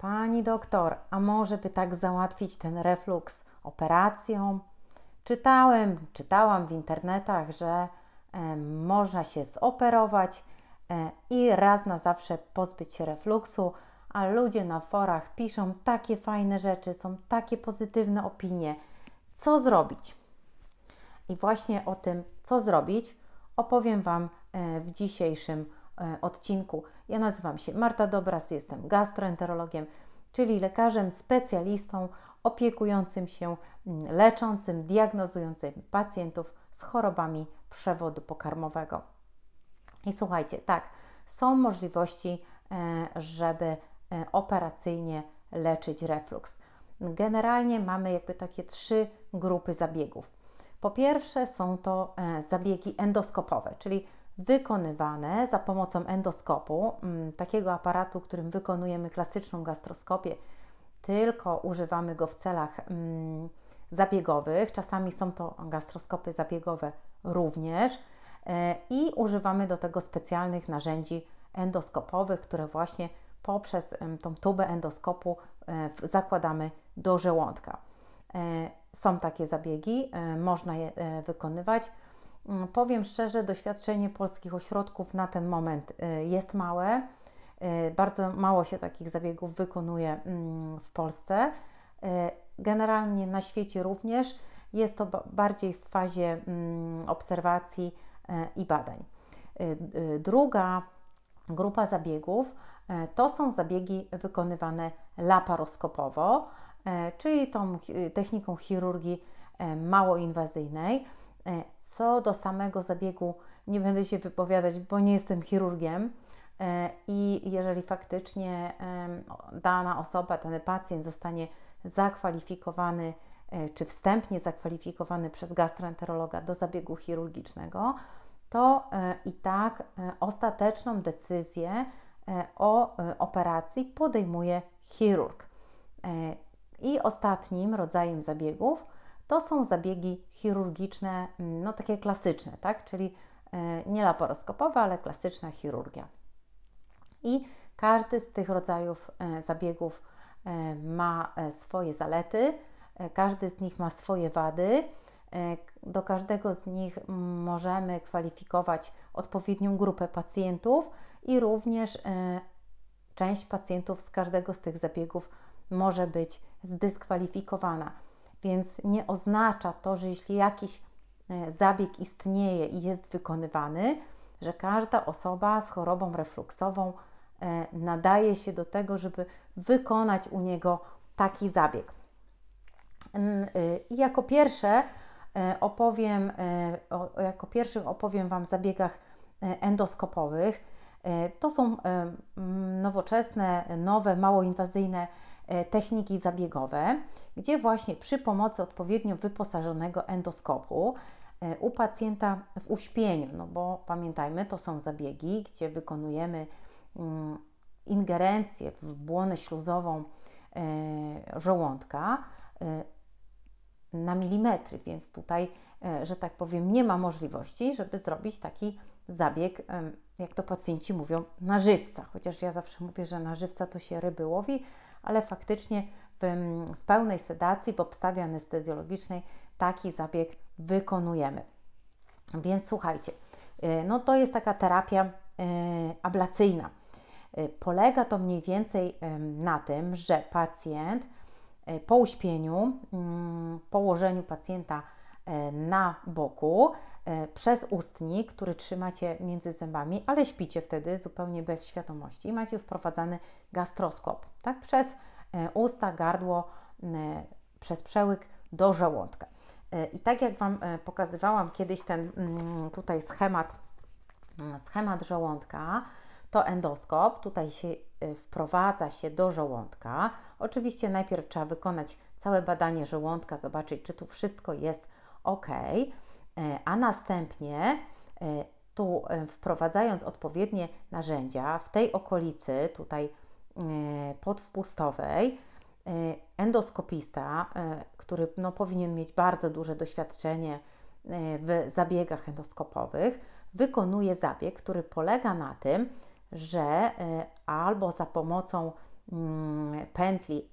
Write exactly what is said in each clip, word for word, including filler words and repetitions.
Pani doktor, a może by tak załatwić ten refluks operacją? Czytałem, czytałam w internetach, że e, można się zoperować e, i raz na zawsze pozbyć się refluksu, a ludzie na forach piszą takie fajne rzeczy, są takie pozytywne opinie. Co zrobić? I właśnie o tym, co zrobić, opowiem Wam e, w dzisiejszym odcinku. Ja nazywam się Marta Dobras, jestem gastroenterologiem, czyli lekarzem, specjalistą opiekującym się, leczącym, diagnozującym pacjentów z chorobami przewodu pokarmowego. I słuchajcie, tak, są możliwości, żeby operacyjnie leczyć refluks. Generalnie mamy jakby takie trzy grupy zabiegów. Po pierwsze są to zabiegi endoskopowe, czyli wykonywane za pomocą endoskopu, takiego aparatu, którym wykonujemy klasyczną gastroskopię, tylko używamy go w celach zabiegowych. Czasami są to gastroskopy zabiegowe również i używamy do tego specjalnych narzędzi endoskopowych, które właśnie poprzez tą tubę endoskopu zakładamy do żołądka. Są takie zabiegi, można je wykonywać. Powiem szczerze, doświadczenie polskich ośrodków na ten moment jest małe. Bardzo mało się takich zabiegów wykonuje w Polsce. Generalnie na świecie również jest to bardziej w fazie obserwacji i badań. Druga grupa zabiegów to są zabiegi wykonywane laparoskopowo, czyli tą techniką chirurgii małoinwazyjnej. Co do samego zabiegu nie będę się wypowiadać, bo nie jestem chirurgiem i jeżeli faktycznie dana osoba, dany pacjent zostanie zakwalifikowany czy wstępnie zakwalifikowany przez gastroenterologa do zabiegu chirurgicznego, to i tak ostateczną decyzję o operacji podejmuje chirurg. I ostatnim rodzajem zabiegów to są zabiegi chirurgiczne, no takie klasyczne, tak? Czyli nie laparoskopowe, ale klasyczna chirurgia. I każdy z tych rodzajów zabiegów ma swoje zalety, każdy z nich ma swoje wady. Do każdego z nich możemy kwalifikować odpowiednią grupę pacjentów i również część pacjentów z każdego z tych zabiegów może być zdyskwalifikowana. Więc nie oznacza to, że jeśli jakiś zabieg istnieje i jest wykonywany, że każda osoba z chorobą refluksową nadaje się do tego, żeby wykonać u niego taki zabieg. I jako pierwsze opowiem, jako pierwszym opowiem Wam o zabiegach endoskopowych. To są nowoczesne, nowe, małoinwazyjne techniki zabiegowe, gdzie właśnie przy pomocy odpowiednio wyposażonego endoskopu u pacjenta w uśpieniu, no bo pamiętajmy, to są zabiegi, gdzie wykonujemy ingerencję w błonę śluzową żołądka na milimetry, więc tutaj, że tak powiem, nie ma możliwości, żeby zrobić taki zabieg, jak to pacjenci mówią, na żywca. Chociaż ja zawsze mówię, że na żywca to się ryby łowi, ale faktycznie w, w pełnej sedacji, w obstawie anestezjologicznej taki zabieg wykonujemy. Więc słuchajcie, no to jest taka terapia ablacyjna. Polega to mniej więcej na tym, że pacjent po uśpieniu, położeniu pacjenta na boku przez ustnik, który trzymacie między zębami, ale śpicie wtedy zupełnie bez świadomości. Macie wprowadzany gastroskop, tak? Przez usta, gardło, przez przełyk do żołądka. I tak jak Wam pokazywałam kiedyś ten tutaj schemat, schemat żołądka, to endoskop tutaj się wprowadza się do żołądka. Oczywiście najpierw trzeba wykonać całe badanie żołądka, zobaczyć, czy tu wszystko jest ok, a następnie tu wprowadzając odpowiednie narzędzia w tej okolicy, tutaj podwpustowej, endoskopista, który no, powinien mieć bardzo duże doświadczenie w zabiegach endoskopowych, wykonuje zabieg, który polega na tym, że albo za pomocą pętli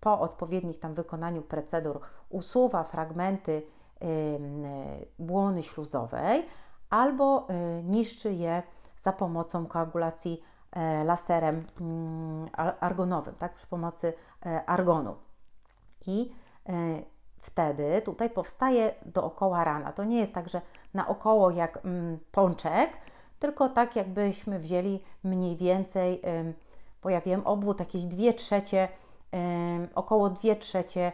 po odpowiednich tam wykonaniu procedur usuwa fragmenty błony śluzowej albo niszczy je za pomocą koagulacji laserem argonowym, tak, przy pomocy argonu. I wtedy tutaj powstaje dookoła rana. To nie jest tak, że naokoło jak pączek, tylko tak jakbyśmy wzięli mniej więcej, bo ja wiem, obwód jakieś dwie trzecie, około dwie trzecie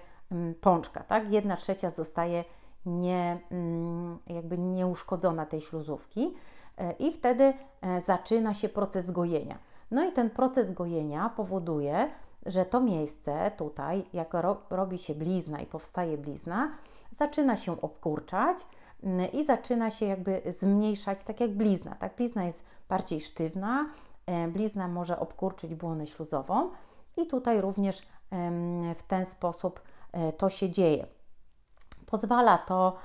pączka, tak? jedna trzecia zostaje nie, jakby nieuszkodzona tej śluzówki i wtedy zaczyna się proces gojenia. No i ten proces gojenia powoduje, że to miejsce tutaj, jak ro, robi się blizna i powstaje blizna, zaczyna się obkurczać i zaczyna się jakby zmniejszać, tak jak blizna. Tak? Blizna jest bardziej sztywna, blizna może obkurczyć błonę śluzową i tutaj również w ten sposób to się dzieje. Pozwala to,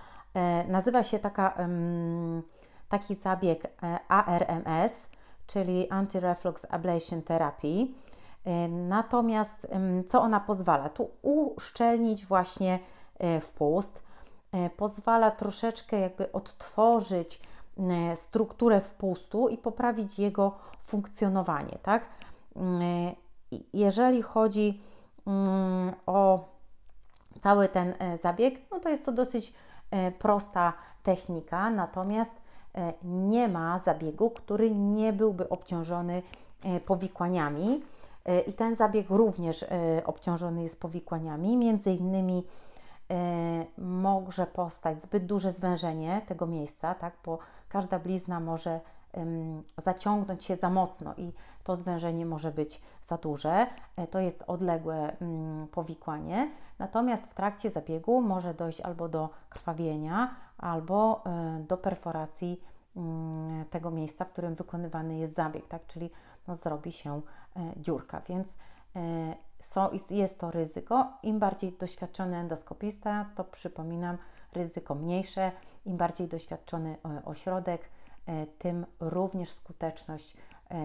nazywa się taka, taki zabieg A R M S, czyli Anti-Reflux Ablation Therapy. Natomiast co ona pozwala? Tu uszczelnić właśnie wpust, pozwala troszeczkę jakby odtworzyć strukturę wpustu i poprawić jego funkcjonowanie, tak? Jeżeli chodzi o cały ten zabieg, no to jest to dosyć prosta technika, natomiast nie ma zabiegu, który nie byłby obciążony powikłaniami i ten zabieg również obciążony jest powikłaniami, między innymi może powstać zbyt duże zwężenie tego miejsca, tak, bo każda blizna może zaciągnąć się za mocno i to zwężenie może być za duże, to jest odległe powikłanie, natomiast w trakcie zabiegu może dojść albo do krwawienia, albo do perforacji tego miejsca, w którym wykonywany jest zabieg, tak, czyli no, zrobi się dziurka, więc są, jest to ryzyko. Im bardziej doświadczony endoskopista, to przypominam, ryzyko mniejsze, im bardziej doświadczony ośrodek, tym również skuteczność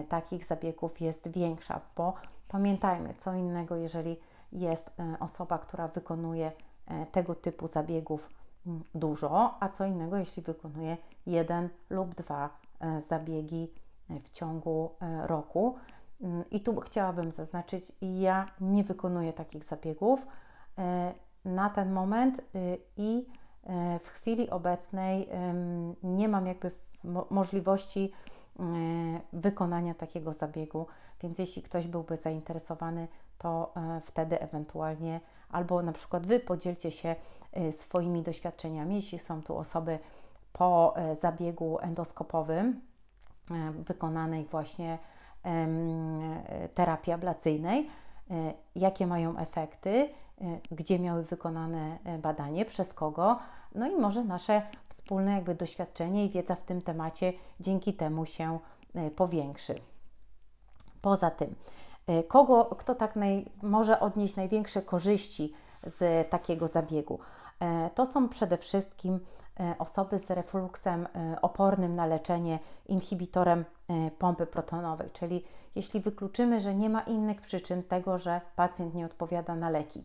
takich zabiegów jest większa, bo pamiętajmy, co innego, jeżeli jest osoba, która wykonuje tego typu zabiegów dużo, a co innego, jeśli wykonuje jeden lub dwa zabiegi w ciągu roku. I tu chciałabym zaznaczyć, ja nie wykonuję takich zabiegów na ten moment i w chwili obecnej nie mam jakby możliwości wykonania takiego zabiegu, więc jeśli ktoś byłby zainteresowany, to wtedy ewentualnie albo na przykład Wy podzielcie się swoimi doświadczeniami, jeśli są tu osoby po zabiegu endoskopowym wykonanej właśnie terapii ablacyjnej, jakie mają efekty, gdzie miały wykonane badanie, przez kogo, no i może nasze wspólne jakby doświadczenie i wiedza w tym temacie dzięki temu się powiększy. Poza tym, kogo, kto tak naj, może odnieść największe korzyści z takiego zabiegu? To są przede wszystkim osoby z refluksem opornym na leczenie inhibitorem pompy protonowej, czyli jeśli wykluczymy, że nie ma innych przyczyn tego, że pacjent nie odpowiada na leki,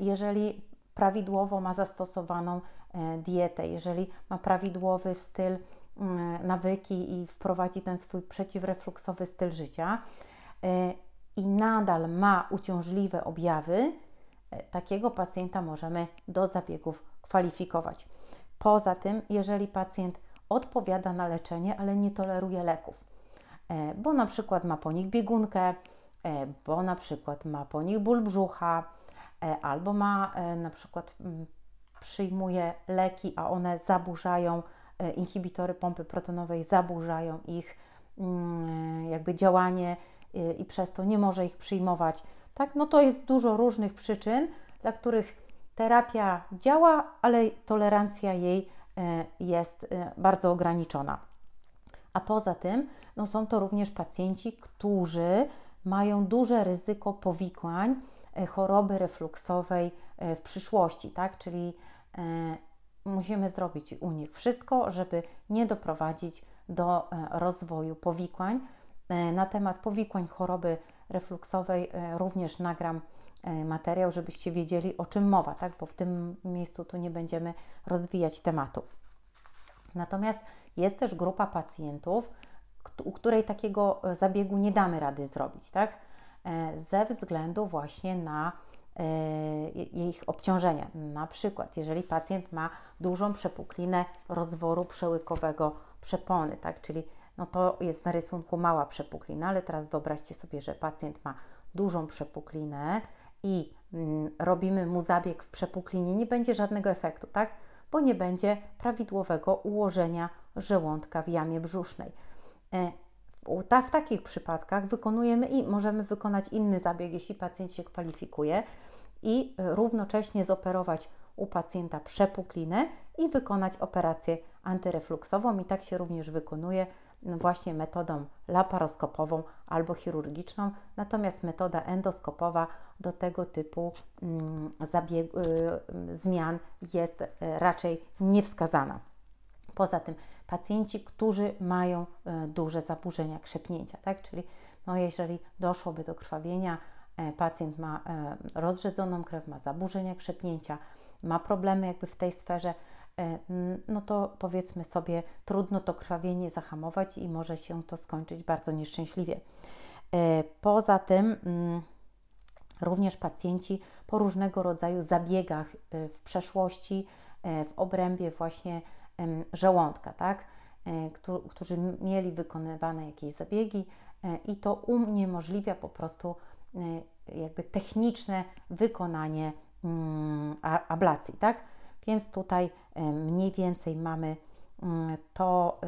jeżeli prawidłowo ma zastosowaną dietę, jeżeli ma prawidłowy styl, nawyki i wprowadzi ten swój przeciwrefluksowy styl życia i nadal ma uciążliwe objawy, takiego pacjenta możemy do zabiegów kwalifikować. Poza tym, jeżeli pacjent odpowiada na leczenie, ale nie toleruje leków, bo na przykład ma po nich biegunkę, bo na przykład ma po nich ból brzucha, albo ma na przykład przyjmuje leki, a one zaburzają, inhibitory pompy protonowej zaburzają ich jakby działanie i przez to nie może ich przyjmować. Tak? No to jest dużo różnych przyczyn, dla których terapia działa, ale tolerancja jej jest bardzo ograniczona. A poza tym no są to również pacjenci, którzy mają duże ryzyko powikłań choroby refluksowej w przyszłości, tak? Czyli musimy zrobić u nich wszystko, żeby nie doprowadzić do rozwoju powikłań. Na temat powikłań choroby refluksowej również nagram materiał, żebyście wiedzieli, o czym mowa, tak? Bo w tym miejscu tu nie będziemy rozwijać tematu. Natomiast jest też grupa pacjentów, u której takiego zabiegu nie damy rady zrobić, tak? Ze względu właśnie na ich obciążenia. Na przykład, jeżeli pacjent ma dużą przepuklinę rozworu przełykowego przepony, tak? Czyli no to jest na rysunku mała przepuklina, ale teraz wyobraźcie sobie, że pacjent ma dużą przepuklinę i mm, robimy mu zabieg w przepuklinie, nie będzie żadnego efektu, tak? Bo nie będzie prawidłowego ułożenia żołądka w jamie brzusznej. W, ta, w takich przypadkach wykonujemy i możemy wykonać inny zabieg, jeśli pacjent się kwalifikuje, i równocześnie zoperować u pacjenta przepuklinę i wykonać operację antyrefluksową, i tak się również wykonuje właśnie metodą laparoskopową albo chirurgiczną, natomiast metoda endoskopowa do tego typu zabiegu, zmian jest raczej niewskazana. Poza tym pacjenci, którzy mają duże zaburzenia krzepnięcia, tak? Czyli no, jeżeli doszłoby do krwawienia, pacjent ma rozrzedzoną krew, ma zaburzenia krzepnięcia, ma problemy jakby w tej sferze, no to powiedzmy sobie, trudno to krwawienie zahamować i może się to skończyć bardzo nieszczęśliwie. Poza tym również pacjenci po różnego rodzaju zabiegach w przeszłości, w obrębie właśnie żołądka, tak? Którzy mieli wykonywane jakieś zabiegi i to uniemożliwia po prostu jakby techniczne wykonanie ablacji, tak? Więc tutaj mniej więcej mamy to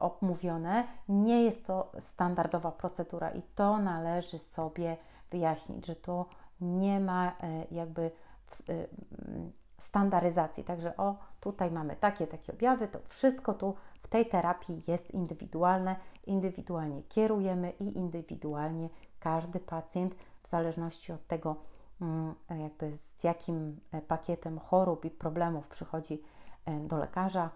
omówione. Nie jest to standardowa procedura i to należy sobie wyjaśnić, że to nie ma jakby standaryzacji. Także o, tutaj mamy takie, takie objawy, to wszystko tu w tej terapii jest indywidualne. Indywidualnie kierujemy i indywidualnie każdy pacjent w zależności od tego, jakby z jakim pakietem chorób i problemów przychodzi do lekarza,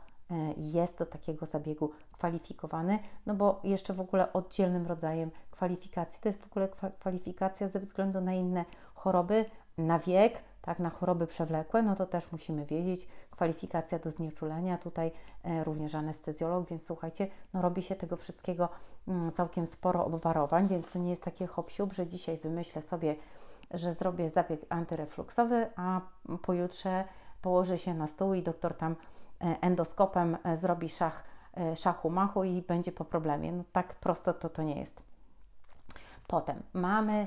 jest do takiego zabiegu kwalifikowany, no bo jeszcze w ogóle oddzielnym rodzajem kwalifikacji to jest w ogóle kwalifikacja ze względu na inne choroby, na wiek, tak, na choroby przewlekłe, no to też musimy wiedzieć, kwalifikacja do znieczulenia, tutaj również anestezjolog, więc słuchajcie, no robi się tego wszystkiego całkiem sporo obwarowań, więc to nie jest takie hop-siup, że dzisiaj wymyślę sobie, że zrobię zabieg antyrefluksowy, a pojutrze położę się na stół i doktor tam endoskopem zrobi szach, szachu machu i będzie po problemie. No tak prosto to to nie jest. Potem mamy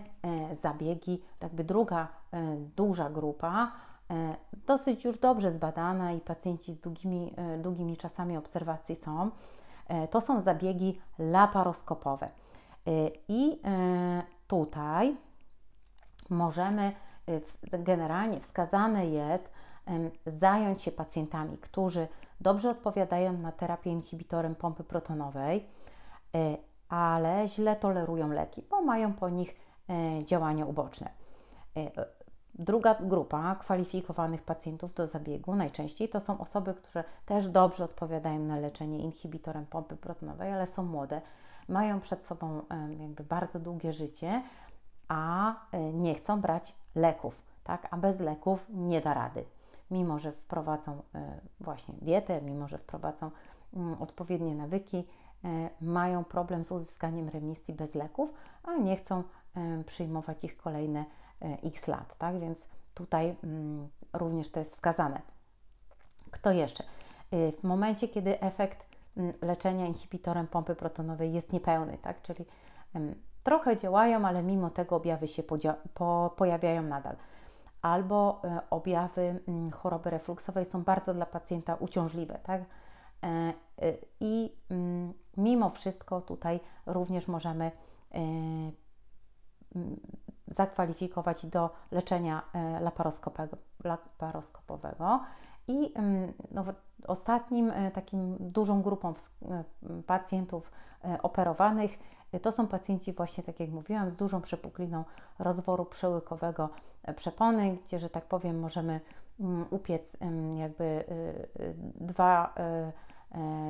zabiegi, jakby druga duża grupa, dosyć już dobrze zbadana i pacjenci z długimi, długimi czasami obserwacji są. To są zabiegi laparoskopowe. I tutaj możemy, generalnie wskazane jest zająć się pacjentami, którzy dobrze odpowiadają na terapię inhibitorem pompy protonowej, ale źle tolerują leki, bo mają po nich działania uboczne. Druga grupa kwalifikowanych pacjentów do zabiegu najczęściej to są osoby, które też dobrze odpowiadają na leczenie inhibitorem pompy protonowej, ale są młode, mają przed sobą jakby bardzo długie życie, a nie chcą brać leków, tak? A bez leków nie da rady. Mimo że wprowadzą właśnie dietę, mimo że wprowadzą odpowiednie nawyki, mają problem z uzyskaniem remisji bez leków, a nie chcą przyjmować ich kolejne x lat, tak? Więc tutaj również to jest wskazane. Kto jeszcze? W momencie, kiedy efekt leczenia inhibitorem pompy protonowej jest niepełny, tak? Czyli trochę działają, ale mimo tego objawy się po, pojawiają nadal. Albo objawy choroby refluksowej są bardzo dla pacjenta uciążliwe, tak? I mimo wszystko tutaj również możemy zakwalifikować do leczenia laparoskopowego. I no, ostatnim takim dużą grupą pacjentów operowanych to są pacjenci właśnie, tak jak mówiłam, z dużą przepukliną rozworu przełykowego przepony, gdzie, że tak powiem, możemy upiec jakby dwa,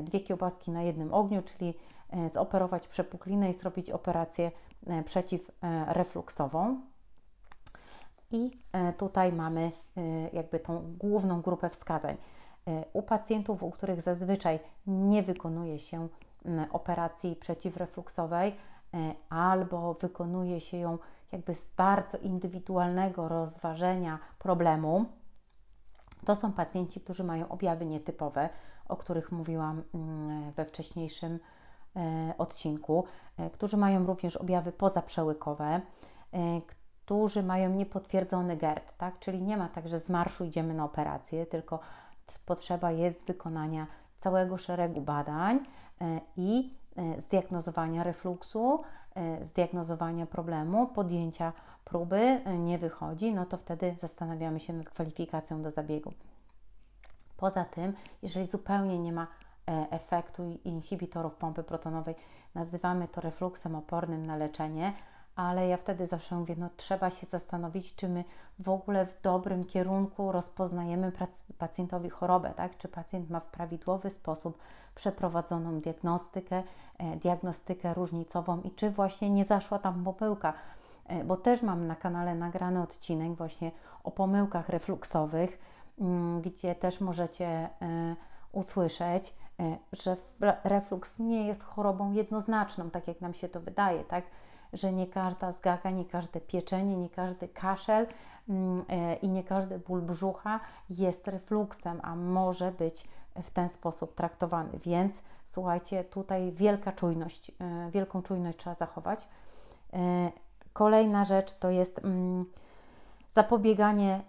dwie kiełbaski na jednym ogniu, czyli zoperować przepuklinę i zrobić operację przeciwrefluksową. I tutaj mamy jakby tą główną grupę wskazań. U pacjentów, u których zazwyczaj nie wykonuje się operacji przeciwrefluksowej albo wykonuje się ją jakby z bardzo indywidualnego rozważenia problemu, to są pacjenci, którzy mają objawy nietypowe, o których mówiłam we wcześniejszym odcinku, którzy mają również objawy pozaprzełykowe, którzy mają niepotwierdzony G E R D, tak? Czyli nie ma tak, że z marszu idziemy na operację, tylko potrzeba jest wykonania całego szeregu badań i zdiagnozowania refluksu, zdiagnozowania problemu, podjęcia próby, nie wychodzi, no to wtedy zastanawiamy się nad kwalifikacją do zabiegu. Poza tym, jeżeli zupełnie nie ma efektu inhibitorów pompy protonowej, nazywamy to refluksem opornym na leczenie, ale ja wtedy zawsze mówię, no trzeba się zastanowić, czy my w ogóle w dobrym kierunku rozpoznajemy pacjentowi chorobę, tak? Czy pacjent ma w prawidłowy sposób przeprowadzoną diagnostykę, diagnostykę różnicową i czy właśnie nie zaszła tam pomyłka, bo też mam na kanale nagrany odcinek właśnie o pomyłkach refluksowych, gdzie też możecie usłyszeć, że refluks nie jest chorobą jednoznaczną, tak jak nam się to wydaje, tak? Że nie każda zgaga, nie każde pieczenie, nie każdy kaszel i nie każdy ból brzucha jest refluksem, a może być w ten sposób traktowany. Więc słuchajcie, tutaj wielka czujność, wielką czujność trzeba zachować. Kolejna rzecz to jest zapobieganie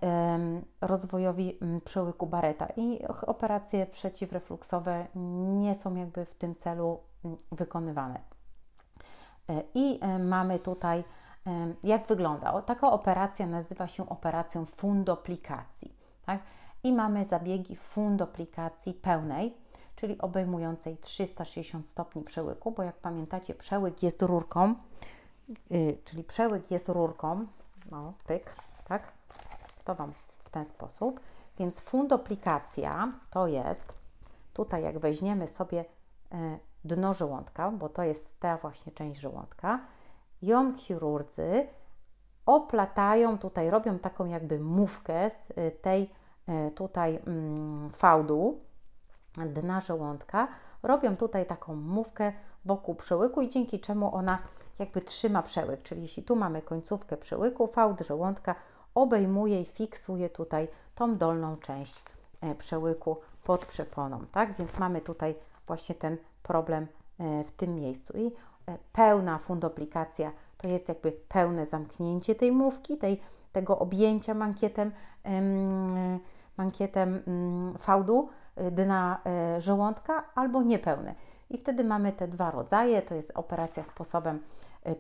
rozwojowi przełyku Barretta i operacje przeciwrefluksowe nie są jakby w tym celu wykonywane. I mamy tutaj, jak wygląda. Taka operacja nazywa się operacją fundoplikacji. Tak? I mamy zabiegi fundoplikacji pełnej, czyli obejmującej trzysta sześćdziesiąt stopni przełyku, bo jak pamiętacie, przełyk jest rurką, yy, czyli przełyk jest rurką, no pyk, tak? To Wam w ten sposób. Więc fundoplikacja to jest, tutaj jak weźmiemy sobie yy, dno żołądka, bo to jest ta właśnie część żołądka, ją chirurdzy oplatają, tutaj robią taką jakby mówkę z tej tutaj fałdu dna żołądka, robią tutaj taką mówkę wokół przełyku i dzięki czemu ona jakby trzyma przełyk, czyli jeśli tu mamy końcówkę przełyku, fałd żołądka obejmuje i fiksuje tutaj tą dolną część przełyku pod przeponą, tak? Więc mamy tutaj właśnie ten problem w tym miejscu i pełna fundoplikacja to jest jakby pełne zamknięcie tej mówki, tej, tego objęcia mankietem, mankietem fałdu dna żołądka albo niepełne. I wtedy mamy te dwa rodzaje, to jest operacja sposobem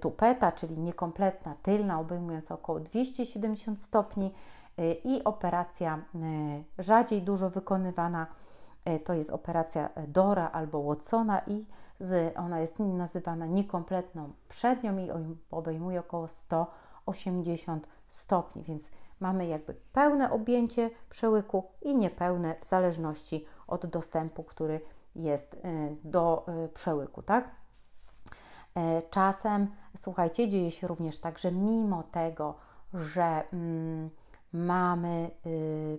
Tupeta, czyli niekompletna tylna, obejmująca około dwieście siedemdziesiąt stopni i operacja rzadziej dużo wykonywana, to jest operacja Dora albo Wilsona i z, ona jest nazywana niekompletną przednią i obejmuje około sto osiemdziesiąt stopni, więc mamy jakby pełne objęcie przełyku i niepełne w zależności od dostępu, który jest do przełyku, tak? Czasem, słuchajcie, dzieje się również tak, że mimo tego, że mm, mamy... Yy,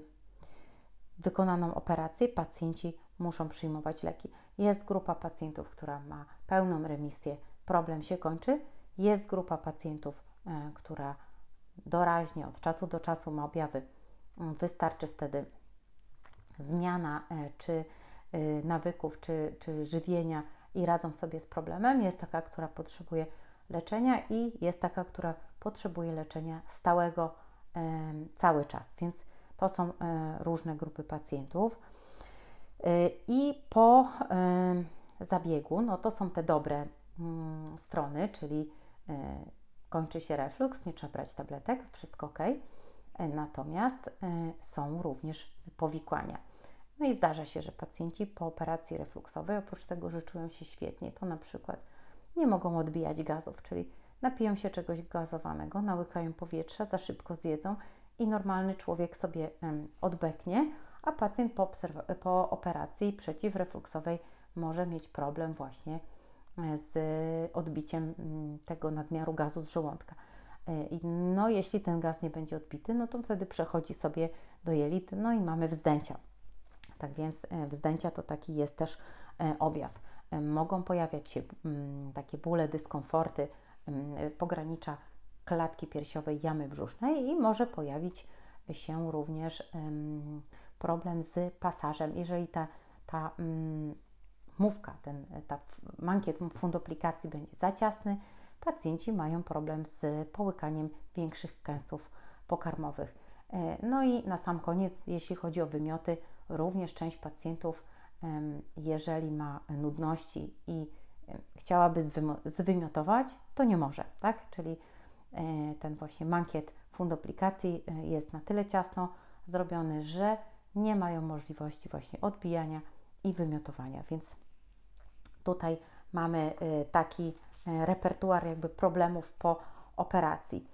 wykonaną operację, pacjenci muszą przyjmować leki. Jest grupa pacjentów, która ma pełną remisję, problem się kończy. Jest grupa pacjentów, y, która doraźnie od czasu do czasu ma objawy. Wystarczy wtedy zmiana y, czy y, nawyków, czy, czy żywienia i radzą sobie z problemem. Jest taka, która potrzebuje leczenia i jest taka, która potrzebuje leczenia stałego y, cały czas. Więc to są różne grupy pacjentów i po zabiegu, no to są te dobre strony, czyli kończy się refluks, nie trzeba brać tabletek, wszystko ok. Natomiast są również powikłania. No i zdarza się, że pacjenci po operacji refluksowej, oprócz tego, że czują się świetnie, to na przykład nie mogą odbijać gazów, czyli napiją się czegoś gazowanego, nałykają powietrza, za szybko zjedzą, i normalny człowiek sobie odbeknie, a pacjent po, po operacji przeciwrefluksowej może mieć problem właśnie z odbiciem tego nadmiaru gazu z żołądka. No, jeśli ten gaz nie będzie odbity, no to wtedy przechodzi sobie do jelit, no i mamy wzdęcia. Tak więc wzdęcia to taki jest też objaw. Mogą pojawiać się takie bóle, dyskomforty pogranicza klatki piersiowej, jamy brzusznej i może pojawić się również problem z pasażem, jeżeli ta, ta mówka, ten ta mankiet fundoplikacji będzie za ciasny, pacjenci mają problem z połykaniem większych kęsów pokarmowych. No i na sam koniec, jeśli chodzi o wymioty, również część pacjentów, jeżeli ma nudności i chciałaby zwymiotować, to nie może, tak? Czyli ten właśnie mankiet fundoplikacji jest na tyle ciasno zrobiony, że nie mają możliwości właśnie odbijania i wymiotowania, więc tutaj mamy taki repertuar jakby problemów po operacji.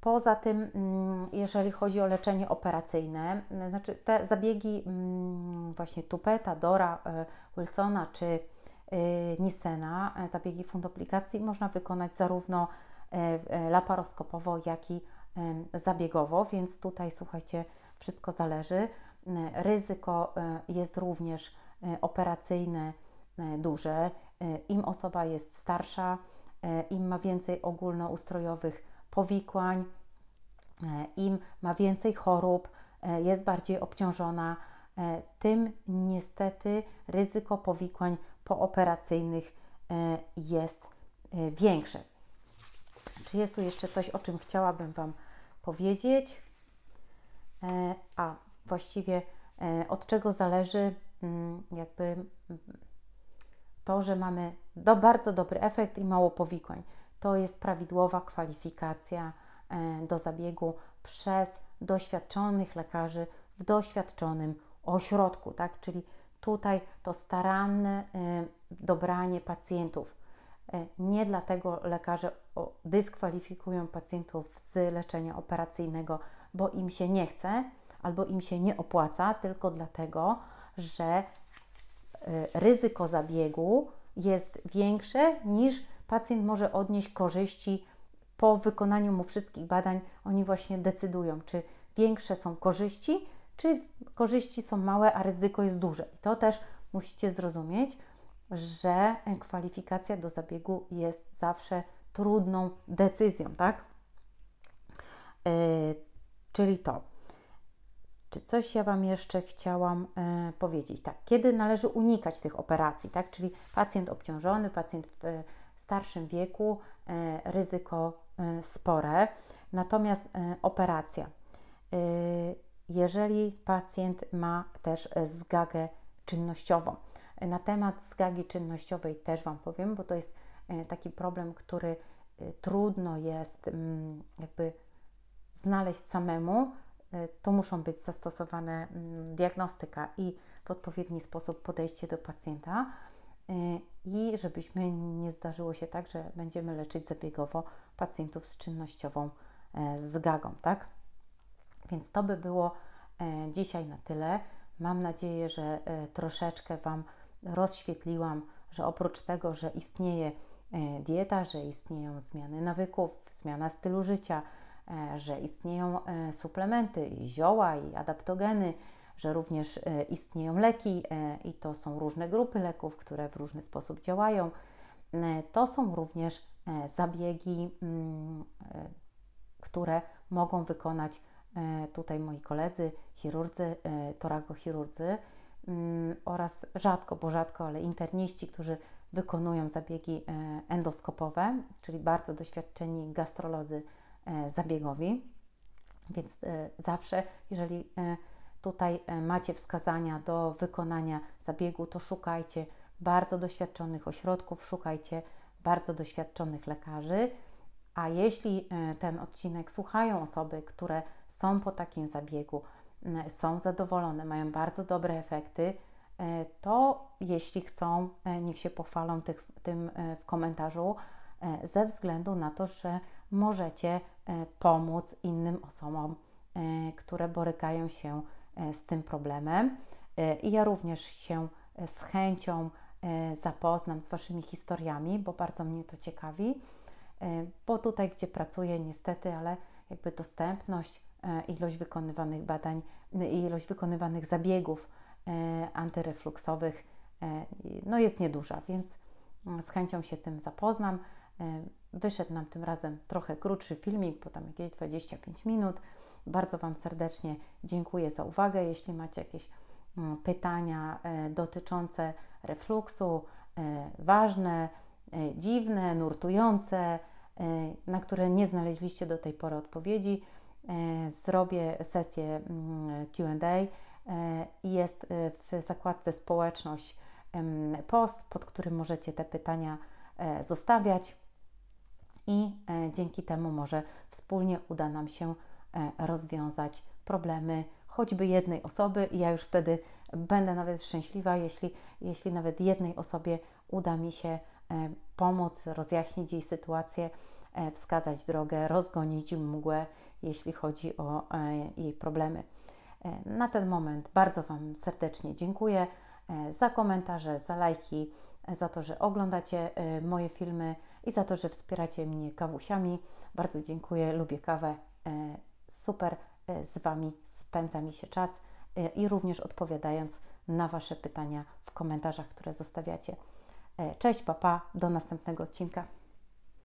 Poza tym, jeżeli chodzi o leczenie operacyjne, znaczy te zabiegi właśnie Tupeta, Dora, Wilsona czy Nissena, zabiegi fundoplicacji można wykonać zarówno laparoskopowo, jak i zabiegowo, więc tutaj, słuchajcie, wszystko zależy. Ryzyko jest również operacyjne duże. Im osoba jest starsza, im ma więcej ogólnoustrojowych powikłań, im ma więcej chorób, jest bardziej obciążona, tym niestety ryzyko powikłań pooperacyjnych jest większe. Czy jest tu jeszcze coś, o czym chciałabym Wam powiedzieć? A właściwie od czego zależy jakby to, że mamy do, bardzo dobry efekt i mało powikłań. To jest prawidłowa kwalifikacja do zabiegu przez doświadczonych lekarzy w doświadczonym ośrodku, tak? Czyli tutaj to staranne dobranie pacjentów. Nie dlatego lekarze dyskwalifikują pacjentów z leczenia operacyjnego, bo im się nie chce albo im się nie opłaca, tylko dlatego, że ryzyko zabiegu jest większe niż pacjent może odnieść korzyści po wykonaniu mu wszystkich badań. Oni właśnie decydują, czy większe są korzyści, czy korzyści są małe, a ryzyko jest duże. I to też musicie zrozumieć, że kwalifikacja do zabiegu jest zawsze trudną decyzją, tak? Yy, czyli to. Czy coś ja Wam jeszcze chciałam y, powiedzieć? Tak, kiedy należy unikać tych operacji, tak? Czyli pacjent obciążony, pacjent w y, starszym wieku, y, ryzyko y, spore. Natomiast y, operacja. Y, jeżeli pacjent ma też zgagę czynnościową. Na temat zgagi czynnościowej też Wam powiem, bo to jest y, taki problem, który y, trudno jest y, jakby znaleźć samemu. To muszą być zastosowane diagnostyka i w odpowiedni sposób podejście do pacjenta i żebyśmy nie zdarzyło się tak, że będziemy leczyć zabiegowo pacjentów z czynnościową zgagą, tak? Więc to by było dzisiaj na tyle. Mam nadzieję, że troszeczkę Wam rozświetliłam, że oprócz tego, że istnieje dieta, że istnieją zmiany nawyków, zmiana stylu życia, że istnieją suplementy i zioła i adaptogeny, że również istnieją leki i to są różne grupy leków, które w różny sposób działają. To są również zabiegi, które mogą wykonać tutaj moi koledzy, chirurdzy, torakochirurdzy oraz rzadko, bo rzadko, ale interniści, którzy wykonują zabiegi endoskopowe, czyli bardzo doświadczeni gastrolodzy zabiegowi, więc zawsze, jeżeli tutaj macie wskazania do wykonania zabiegu, to szukajcie bardzo doświadczonych ośrodków, szukajcie bardzo doświadczonych lekarzy, a jeśli ten odcinek słuchają osoby, które są po takim zabiegu, są zadowolone, mają bardzo dobre efekty, to jeśli chcą, niech się pochwalą tych, tym w komentarzu, ze względu na to, że możecie pomóc innym osobom, które borykają się z tym problemem. I ja również się z chęcią zapoznam z Waszymi historiami, bo bardzo mnie to ciekawi, bo tutaj, gdzie pracuję, niestety, ale jakby dostępność, ilość wykonywanych badań i ilość wykonywanych zabiegów antyrefluksowych no jest nieduża, więc z chęcią się tym zapoznam. Wyszedł nam tym razem trochę krótszy filmik, bo tam jakieś dwadzieścia pięć minut. Bardzo Wam serdecznie dziękuję za uwagę. Jeśli macie jakieś pytania dotyczące refluksu, ważne, dziwne, nurtujące, na które nie znaleźliście do tej pory odpowiedzi, zrobię sesję Q and A i jest w zakładce społeczność post, pod którym możecie te pytania zostawiać i dzięki temu może wspólnie uda nam się rozwiązać problemy choćby jednej osoby i ja już wtedy będę nawet szczęśliwa, jeśli, jeśli nawet jednej osobie uda mi się pomóc, rozjaśnić jej sytuację, wskazać drogę, rozgonić mgłę, jeśli chodzi o jej problemy. Na ten moment bardzo Wam serdecznie dziękuję za komentarze, za lajki, za to, że oglądacie moje filmy i za to, że wspieracie mnie kawusiami. Bardzo dziękuję, lubię kawę, super z Wami spędza mi się czas i również odpowiadając na Wasze pytania w komentarzach, które zostawiacie. Cześć, pa, pa, do następnego odcinka.